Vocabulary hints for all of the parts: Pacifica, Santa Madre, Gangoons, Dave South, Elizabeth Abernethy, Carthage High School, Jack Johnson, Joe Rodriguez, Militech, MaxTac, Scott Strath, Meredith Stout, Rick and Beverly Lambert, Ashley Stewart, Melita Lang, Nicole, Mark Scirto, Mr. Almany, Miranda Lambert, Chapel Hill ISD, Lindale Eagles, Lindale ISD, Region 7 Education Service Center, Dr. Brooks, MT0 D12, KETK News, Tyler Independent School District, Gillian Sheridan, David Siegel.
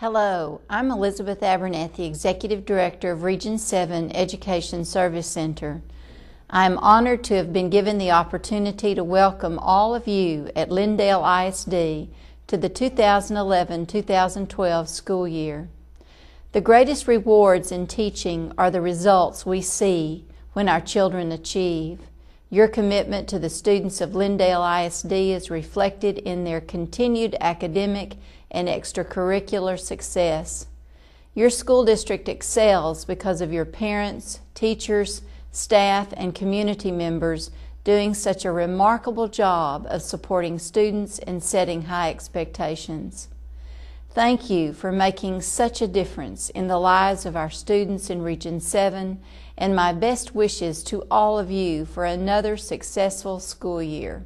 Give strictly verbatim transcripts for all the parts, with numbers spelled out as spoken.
Hello, I'm Elizabeth Abernethy, Executive Director of Region seven Education Service Center. I am honored to have been given the opportunity to welcome all of you at Lindale I S D to the two thousand eleven two thousand twelve school year. The greatest rewards in teaching are the results we see when our children achieve. Your commitment to the students of Lindale I S D is reflected in their continued academic and extracurricular success. Your school district excels because of your parents, teachers, staff, and community members doing such a remarkable job of supporting students and setting high expectations. Thank you for making such a difference in the lives of our students in Region seven, and my best wishes to all of you for another successful school year.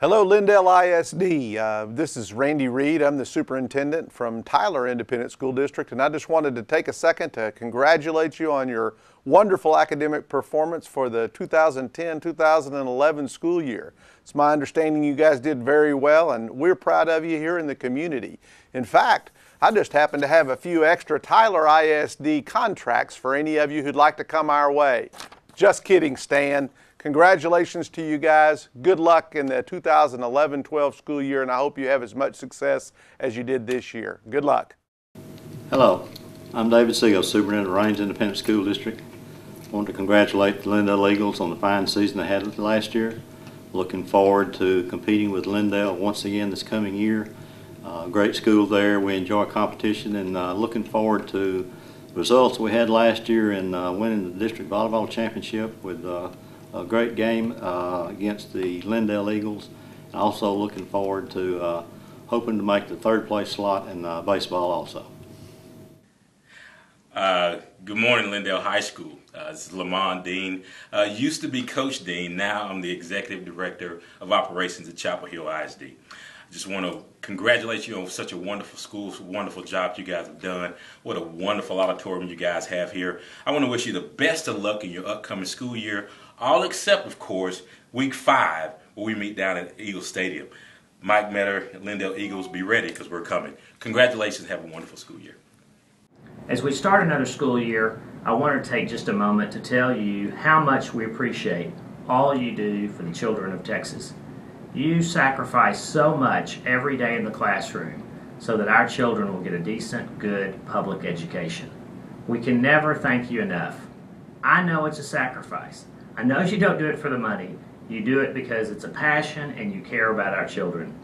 Hello, Lindale I S D. Uh, this is Randy Reed. I'm the superintendent from Tyler Independent School District, and I just wanted to take a second to congratulate you on your wonderful academic performance for the two thousand ten two thousand eleven school year. It's my understanding you guys did very well, and we're proud of you here in the community. In fact, I just happen to have a few extra Tyler I S D contracts for any of you who'd like to come our way. Just kidding, Stan. Congratulations to you guys. Good luck in the two thousand eleven twelve school year, and I hope you have as much success as you did this year. Good luck. Hello, I'm David Siegel, Superintendent of Range Independent School District. I want to congratulate the Lindale Eagles on the fine season they had last year. Looking forward to competing with Lindale once again this coming year. Uh, great school there. We enjoy competition, and uh, looking forward to the results we had last year in uh, winning the district volleyball championship with uh, a great game uh, against the Lindale Eagles. Also looking forward to uh, hoping to make the third place slot in uh, baseball also. Uh, good morning, Lindale High School. Uh, this is Lamond Dean. Uh, used to be Coach Dean, now I'm the Executive Director of Operations at Chapel Hill I S D. I just want to congratulate you on such a wonderful school, wonderful job you guys have done. What a wonderful auditorium you guys have here. I want to wish you the best of luck in your upcoming school year, all except, of course, week five, where we meet down at Eagle Stadium. Mike Meador, Lindale Eagles, be ready, because we're coming. Congratulations, have a wonderful school year. As we start another school year, I want to take just a moment to tell you how much we appreciate all you do for the children of Texas. You sacrifice so much every day in the classroom so that our children will get a decent, good public education. We can never thank you enough. I know it's a sacrifice. I know you don't do it for the money. You do it because it's a passion and you care about our children.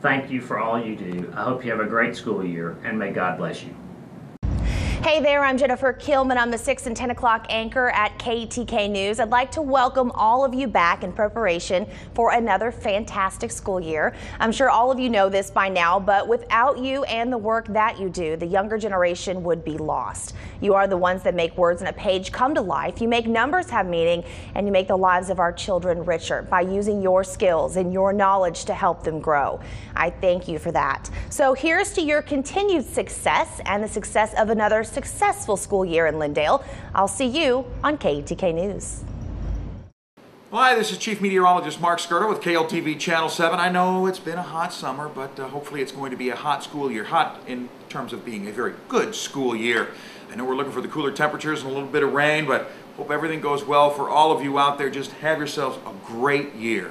Thank you for all you do. I hope you have a great school year, and may God bless you. Hey there, I'm Jennifer Kielman. I'm the six and ten o'clock anchor at K E T K News. I'd like to welcome all of you back in preparation for another fantastic school year. I'm sure all of you know this by now, but without you and the work that you do, the younger generation would be lost. You are the ones that make words on a page come to life. You make numbers have meaning, and you make the lives of our children richer by using your skills and your knowledge to help them grow. I thank you for that. So here's to your continued success and the success of another successful school year in Lindale. I'll see you on K E T K News. Hi, this is Chief Meteorologist Mark Scirto with K L T V Channel seven. I know it's been a hot summer, but uh, hopefully it's going to be a hot school year. Hot in terms of being a very good school year. I know we're looking for the cooler temperatures and a little bit of rain, but hope everything goes well for all of you out there. Just have yourselves a great year.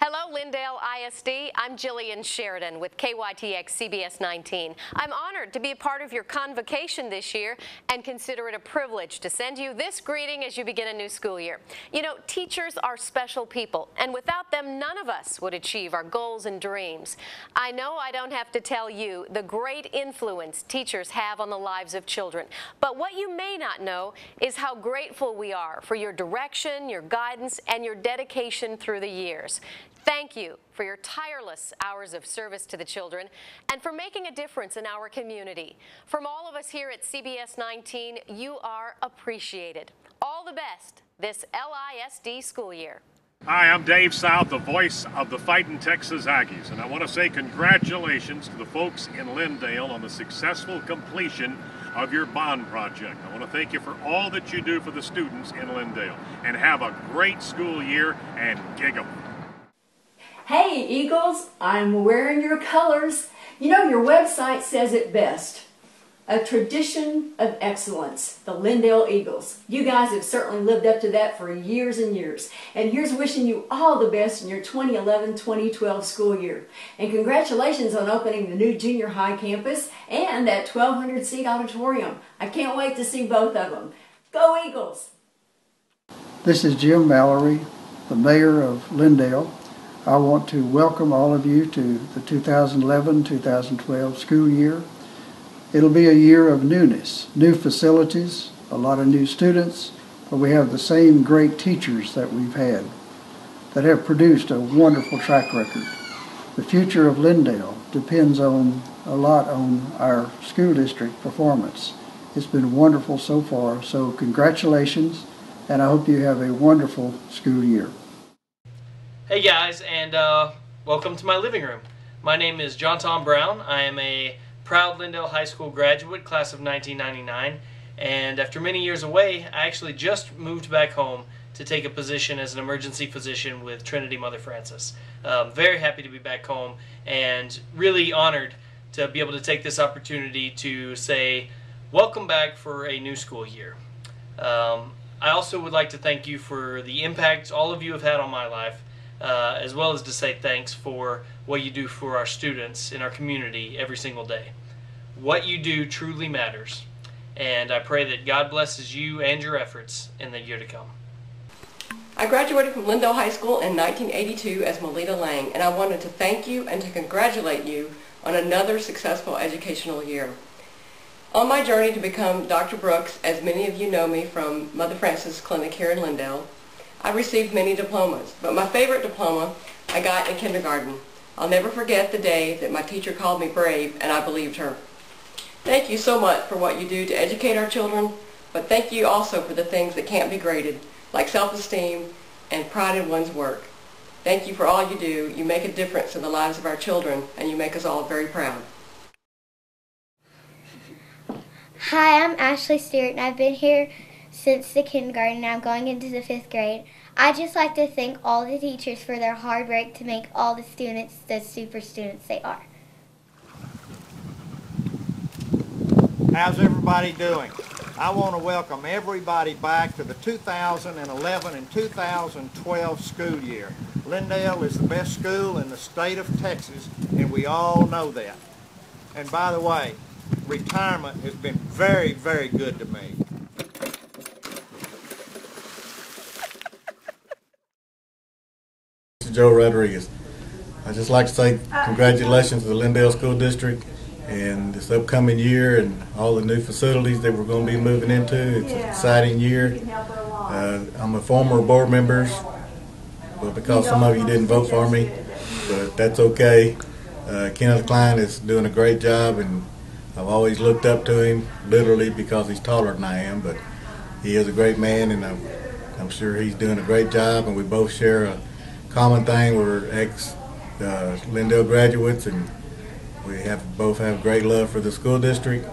Hello, Lindale I S D. I'm Gillian Sheridan with K Y T X C B S nineteen. I'm honored to be a part of your convocation this year, and consider it a privilege to send you this greeting as you begin a new school year. You know, teachers are special people, and without them, none of us would achieve our goals and dreams. I know I don't have to tell you the great influence teachers have on the lives of children, but what you may not know is how grateful we are for your direction, your guidance, and your dedication through the years. Thank you for your tireless hours of service to the children, and for making a difference in our community. From all of us here at C B S nineteen, you are appreciated. All the best this L I S D school year. Hi, I'm Dave South, the voice of the Fightin' Texas Aggies, and I want to say congratulations to the folks in Lindale on the successful completion of your bond project. I want to thank you for all that you do for the students in Lindale, and have a great school year, and gig 'em. Hey Eagles, I'm wearing your colors. You know, your website says it best. A tradition of excellence, the Lindale Eagles. You guys have certainly lived up to that for years and years. And here's wishing you all the best in your twenty eleven twenty twelve school year. And congratulations on opening the new junior high campus and that twelve hundred seat auditorium. I can't wait to see both of them. Go Eagles! This is Jim Mallory, the mayor of Lindale. I want to welcome all of you to the two thousand eleven two thousand twelve school year. It'll be a year of newness, new facilities, a lot of new students, but we have the same great teachers that we've had that have produced a wonderful track record. The future of Lindale depends on a lot on our school district performance. It's been wonderful so far, so congratulations, and I hope you have a wonderful school year. Hey guys, and uh, welcome to my living room. My name is John Tom Brown. I am a proud Lindale High School graduate, class of nineteen ninety-nine, and after many years away, I actually just moved back home to take a position as an emergency physician with Trinity Mother Frances. Um, very happy to be back home and really honored to be able to take this opportunity to say welcome back for a new school year. Um, I also would like to thank you for the impact all of you have had on my life, uh, as well as to say thanks for what you do for our students in our community every single day. What you do truly matters, and I pray that God blesses you and your efforts in the year to come. I graduated from Lindale High School in nineteen eighty-two as Melita Lang, and I wanted to thank you and to congratulate you on another successful educational year. On my journey to become Doctor Brooks, as many of you know me from Mother Frances Clinic here in Lindale, I received many diplomas, but my favorite diploma I got in kindergarten. I'll never forget the day that my teacher called me brave, and I believed her. Thank you so much for what you do to educate our children, but thank you also for the things that can't be graded, like self-esteem and pride in one's work. Thank you for all you do. You make a difference in the lives of our children, and you make us all very proud. Hi, I'm Ashley Stewart, and I've been here since the kindergarten, and I'm going into the fifth grade. I'd just like to thank all the teachers for their hard work to make all the students the super students they are. How's everybody doing? I want to welcome everybody back to the two thousand eleven and two thousand twelve school year. Lindale is the best school in the state of Texas, and we all know that. And by the way, retirement has been very, very good to me. Joe Rodriguez. I'd just like to say congratulations to the Lindale School District and this upcoming year and all the new facilities that we're going to be moving into. It's an exciting year. Uh, I'm a former board member, but because some of you didn't vote for me, but that's okay. Uh, Kenneth Klein is doing a great job, and I've always looked up to him, literally because he's taller than I am, but he is a great man, and I'm, I'm sure he's doing a great job, and we both share a common thing. We're ex uh, Lindale graduates, and we have both have great love for the school district.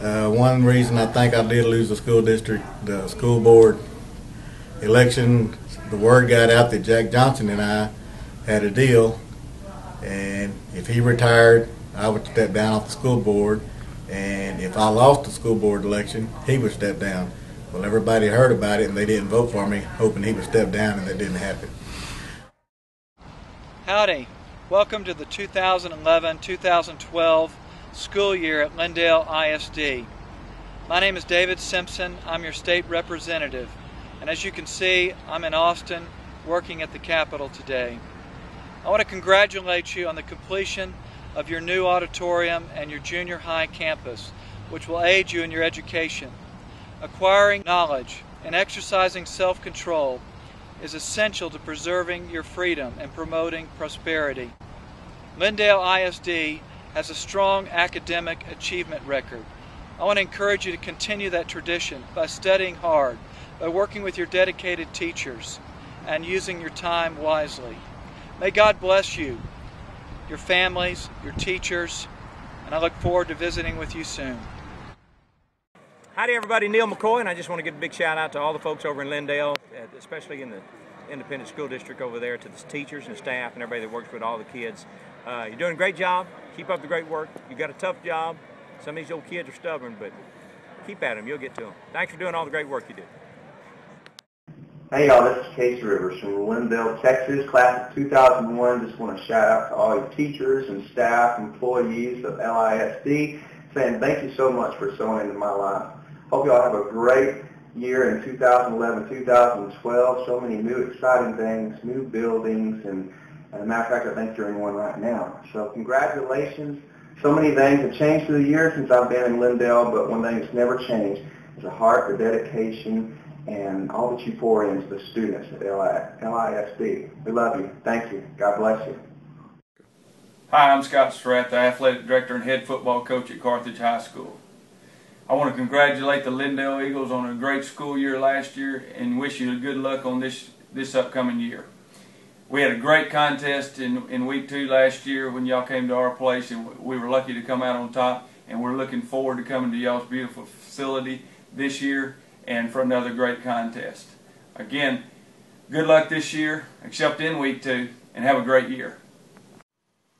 Uh, one reason I think I did lose the school district, the school board election, the word got out that Jack Johnson and I had a deal, and if he retired, I would step down off the school board, and if I lost the school board election, he would step down. Well, everybody heard about it, and they didn't vote for me, hoping he would step down, and that didn't happen. Howdy. Welcome to the two thousand eleven two thousand twelve school year at Lindale I S D. My name is David Simpson. I'm your state representative. And as you can see, I'm in Austin working at the Capitol today. I want to congratulate you on the completion of your new auditorium and your junior high campus, which will aid you in your education. Acquiring knowledge and exercising self-control is essential to preserving your freedom and promoting prosperity. Lindale I S D has a strong academic achievement record. I want to encourage you to continue that tradition by studying hard, by working with your dedicated teachers, and using your time wisely. May God bless you, your families, your teachers, and I look forward to visiting with you soon. Howdy everybody, Neil McCoy, and I just want to give a big shout out to all the folks over in Lindale, especially in the Independent School District over there, to the teachers and staff and everybody that works with all the kids. Uh, you're doing a great job. Keep up the great work. You got a tough job. Some of these old kids are stubborn, but keep at them. You'll get to them. Thanks for doing all the great work you did. Hey y'all, this is Casey Rivers from Lindale, Texas, class of two thousand one. Just want to shout out to all your teachers and staff, employees of L I S D, saying thank you so much for sewing into my life. Hope y'all have a great year in two thousand eleven, two thousand twelve. So many new exciting things, new buildings, and as a matter of fact, I think you're in one right now. So congratulations. So many things have changed through the year since I've been in Lindale, but one thing that's never changed is the heart, the dedication, and all that you pour into the students at L I S D. We love you. Thank you. God bless you. Hi, I'm Scott Strath, the Athletic Director and Head Football Coach at Carthage High School. I want to congratulate the Lindale Eagles on a great school year last year and wish you good luck on this, this upcoming year. We had a great contest in, in week two last year when y'all came to our place, and we were lucky to come out on top, and we're looking forward to coming to y'all's beautiful facility this year and for another great contest. Again, good luck this year, except in week two, and have a great year.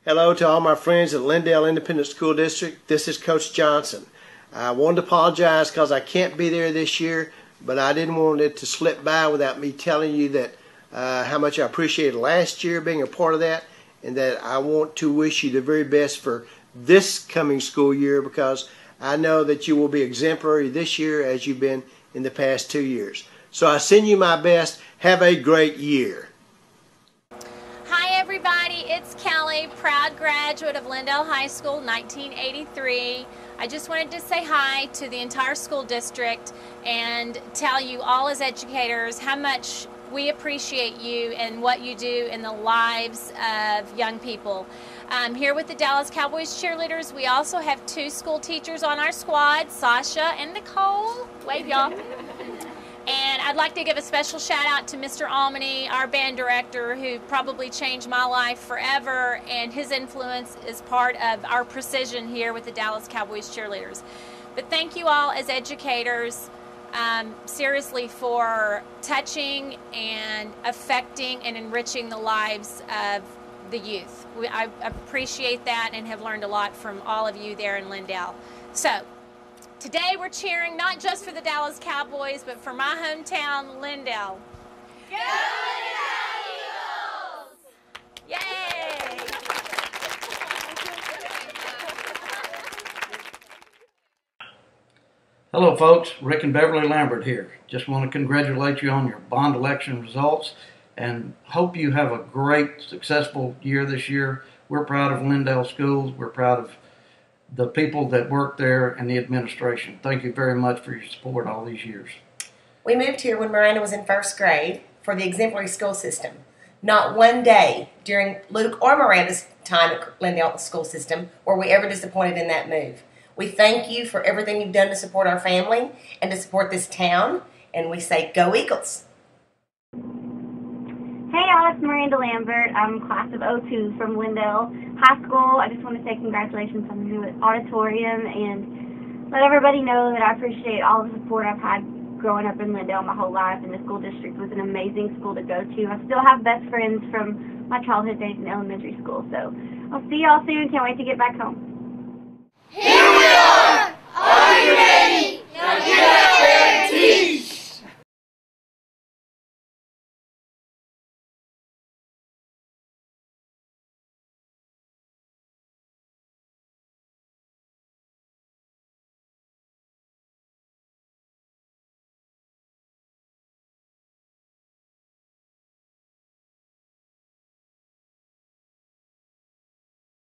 Hello to all my friends at Lindale Independent School District. This is Coach Johnson. I wanted to apologize because I can't be there this year, but I didn't want it to slip by without me telling you that uh, how much I appreciated last year being a part of that, and that I want to wish you the very best for this coming school year, because I know that you will be exemplary this year as you've been in the past two years. So I send you my best. Have a great year. Hi everybody, it's Kelly, proud graduate of Lindale High School nineteen eighty-three. I just wanted to say hi to the entire school district and tell you all as educators how much we appreciate you and what you do in the lives of young people. Um, here with the Dallas Cowboys Cheerleaders, we also have two school teachers on our squad, Sasha and Nicole. Wave y'all. And I'd like to give a special shout out to Mister Almany, our band director, who probably changed my life forever, and his influence is part of our precision here with the Dallas Cowboys Cheerleaders. But thank you all as educators, um, seriously, for touching and affecting and enriching the lives of the youth. We, I appreciate that and have learned a lot from all of you there in Lindale. So today we're cheering not just for the Dallas Cowboys, but for my hometown, Lindale. Go Lindale Eagles! Yay! Hello folks, Rick and Beverly Lambert here. Just want to congratulate you on your bond election results and hope you have a great, successful year this year. We're proud of Lindale Schools. We're proud of the people that work there and the administration. Thank you very much for your support all these years. We moved here when Miranda was in first grade for the exemplary school system. Not one day during Luke or Miranda's time at Lindale School System were we ever disappointed in that move. We thank you for everything you've done to support our family and to support this town, and we say go Eagles. Hey y'all, it's Miranda Lambert. I'm class of oh two from Lindale High School. I just want to say congratulations on the new auditorium and let everybody know that I appreciate all the support I've had growing up in Lindale my whole life, and the school district was an amazing school to go to. I still have best friends from my childhood days in elementary school, so I'll see y'all soon. Can't wait to get back home. Here we are! Are you ready? Now get up!